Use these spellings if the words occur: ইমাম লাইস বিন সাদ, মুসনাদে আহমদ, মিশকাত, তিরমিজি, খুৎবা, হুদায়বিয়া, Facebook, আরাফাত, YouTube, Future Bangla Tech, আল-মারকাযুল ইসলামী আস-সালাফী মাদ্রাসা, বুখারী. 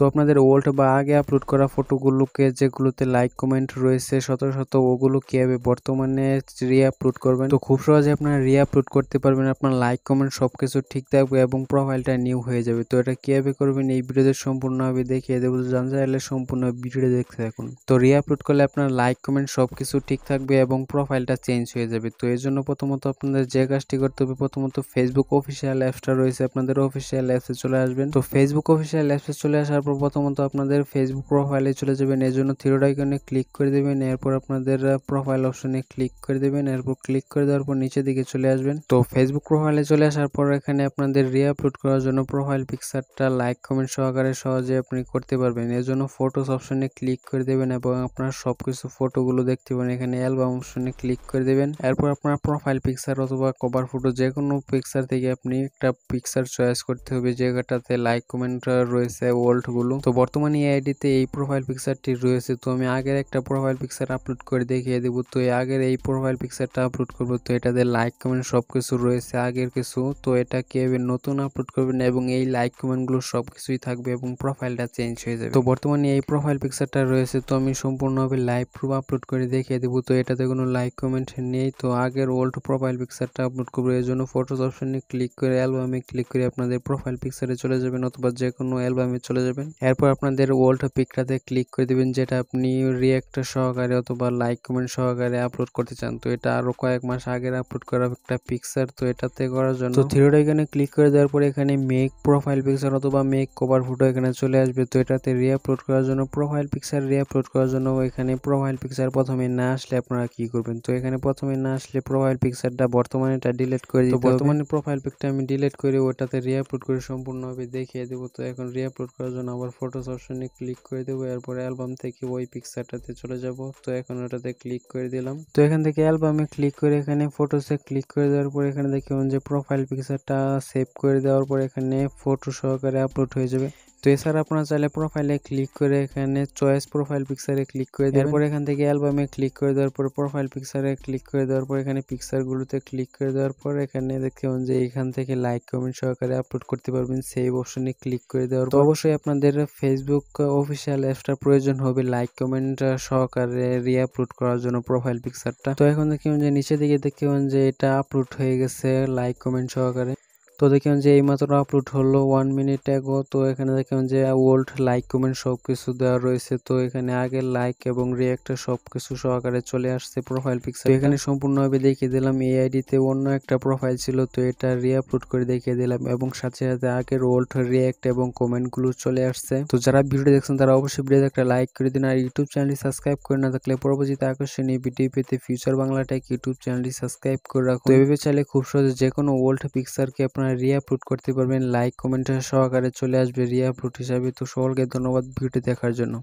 तो अपन ओल्ड बा आगे अपलोड करा फोटोगुलो के जेगुलोते लाइक कमेंट रही है शत शत ओगुलो किभाबे बर्तमाने रिअपलोड करबेन। तो खूब सहजे अपना रिअपलोड करते पारबेन, आपनार लाइक कमेंट सबकिछु ठीक थाकबे एबं प्रोफाइलटा निउ हये जाबे। तो एटा किभाबे करबेन एई भिडियोते सम्पूर्णभाबे देखिये देब, जानते चाइले सम्पूर्ण भिडियो देखते थाकुन। तो रिअपलोड करले आपनार लाइक कमेंट सबकिछु ठीक थाकबे एबं प्रोफाइलटा चेन्ज हये जाबे। तो एर जोन्नो प्रथमत आपनादेर जे काजटी करते हबे, प्रथमत फेसबुक अफिशियल एप्सटा रयेछे आपनादेर अफिशियल एप्से चले आसबेन। तो फेसबुक अफिशियल एप्से चले आसार पर प्रथमत आपनादेर फेसबुक प्रोफाइले चले जाबेन, एर जोन्नो थ्री डट आइकने क्लिक करे दिबेन, एरपर आपनादेर प्रोफाइल अपशने क्लिक करे दिबेन, एरपर क्लिक करे देওয়ার পর নিচে দিকে চলে আসবেন। তো ফেসবুক প্রোফাইলে চলে আসার পর এখানে আপনাদের রিআপলোড করার জন্য প্রোফাইল পিকচারটা লাইক কমেন্ট সহকারে সহজে আপনি করতে পারবেন। এর জন্য ফটোস অপশনে ক্লিক করে দিবেন এবং আপনার সবকিছু ফটোগুলো দেখতে পাবেন। এখানে অ্যালবাম অপশনে ক্লিক করে দিবেন, এরপর আপনার প্রোফাইল পিকচার অথবা কভার ফটো যে কোনো পিকচার থেকে আপনি একটা পিকচার চয়েস করতে হবে যেটাতে লাইক কমেন্ট রয়েছে ওল্ড গুলো। তো বর্তমানে এই আইডিতে এই প্রোফাইল পিকচারটি রয়েছে, তো আমি আগের একটা প্রোফাইল পিকচার আপলোড করে দেখিয়ে দেব। তো এই আগের এই প্রোফাইল পিকচারটা আপলোড করব, তো এটাতে লাইক কমেন্ট সবকিছু রয়েছে আগের কিছু। তো এটা কিভাবে নতুন আপলোড করবেন এবং এই লাইক কমেন্টগুলো সবকিছুই থাকবে এবং প্রোফাইলটা চেঞ্জ হয়ে যাবে। তো বর্তমানে এই প্রোফাইল পিকচারটা রয়েছে, তো আমি সম্পূর্ণভাবে লাইভ প্রুফ আপলোড করে দেখিয়ে দেব। তো এটাতে কোনো লাইক কমেন্ট নেই, তো আগের ওল্ড প্রোফাইল পিকচারটা আপলোড করবো। এর জন্য ফটোস অপশনে ক্লিক করে অ্যালবামে ক্লিক করে আপনাদের প্রোফাইল পিকচারে চলে যাবেন অথবা যে কোনো অ্যালবামে চলে যাবেন, এরপর আপনাদের ওল্ড পিকটাতে ক্লিক করে দেবেন যেটা আপনি রিঅ্যাক্ট সহকারে অথবা লাইক কমেন্ট সহকারে আপলোড করতে চান। তো এটা আরো কয়েক মাস আগের আপলোড করা একটা পিকচার, তো এটাতে করার জন্য তো থ্রি ডট আইকনে ক্লিক করে দেওয়ার পরে এখানে মেক প্রোফাইল পিকচার অথবা মেক কভার ফটো এখানে চলে আসবে। তো এটাতে রিআপলোড করার জন্য প্রোফাইল পিকচার রিআপলোড করার জন্য এখানে প্রোফাইল পিকচার প্রথমে না আসলে আপনারা কি করবেন, তো এখানে প্রথমে না আসলে প্রোফাইল পিকচারটা বর্তমানে এটা ডিলিট করে দিতে হবে। বর্তমানে প্রোফাইল পিকটা আমি ডিলিট করে ওটাতে রিআপলোড করে সম্পূর্ণভাবে দেখিয়ে দেব। তো এখন রিআপলোড করার জন্য আবার ফটোস অপশনে ক্লিক করে দেব, এরপর অ্যালবাম থেকে ওই পিকচারটাতে চলে যাব। তো এখন ওটাতে ক্লিক করে দিলাম, তো এখান থেকে অ্যালবামে ক্লিক করে এখানে ফটোসে ক্লিক করে দেওয়ার পর এখানে দেখুন যে প্রোফাইল পিকচারটা সেভ করে দেওয়ার পর এখানে ফটো সহকারে আপলোড হয়ে যাবে। তো এছাড়া আপনারা চাইলে প্রোফাইলে ক্লিক করে এখানে চয়েস প্রোফাইল পিকচারে ক্লিক করে দেওয়ার পর এখান থেকে অ্যালবামে ক্লিক করে দেওয়ার পর প্রোফাইল পিকচারে ক্লিক করে দেওয়ার পর এখানে পিকচারগুলোতে ক্লিক করে দেওয়ার পর এখানে দেখুন যে এখান থেকে লাইক কমেন্ট সহকারে আপলোড করতে পারবেন সেভ অপশনে ক্লিক করে দেওয়ার পর। তো অবশ্যই আপনাদের ফেসবুক অফিসিয়াল অ্যাপসটা প্রয়োজন হবে লাইক কমেন্ট সহকারে রিআপলোড করার জন্য প্রোফাইল পিকচারটা। তো এখন দেখুন যে নিচে দিকে দেখুন যে এটা আপলোড হয়ে গেছে লাইক কমেন্ট সহকারে। তো দেখুন যে এইমাত্র আপলোড হলো 1 মিনিট আগে। তো এখানে দেখুন যে ওল্ড লাইক কমেন্ট সবকিছু দেওয়া রয়েছে, তো এখানে আগে লাইক এবং রিঅ্যাক্ট সবকিছু সহকারে চলে আসছে প্রোফাইল পিকচার। তো এখানে সম্পূর্ণভাবে দেখিয়ে দিলাম এই আইডিতে অন্য একটা প্রোফাইল ছিল, তো এটা রিআপলোড করে দেখিয়ে দিলাম এবং সাথে সাথে আগের ওল্ড রিঅ্যাক্ট এবং কমেন্টগুলো চলে আসছে। তো যারা ভিডিও দেখছেন তারা অবশ্যই ভিডিওতে একটা লাইক করে দিন, আর ইউটিউব চ্যানেলটি সাবস্ক্রাইব করে না থাকলে পরবর্তীতে আকর্ষণীয় ভিডিও পেতে ফিউচার বাংলা টেক ইউটিউব চ্যানেলটি সাবস্ক্রাইব করে রাখুন। তো এভাবে চাইলে খুব সহজে যে কোনো ওল্ড পিকচারকে আপনার রিআপলোড করতে পারবেন, লাইক কমেন্ট সহকারে চলে আসবে রিআপলোড হিসাবে। তো সকলকে ধন্যবাদ ভিডিও দেখার জন্য।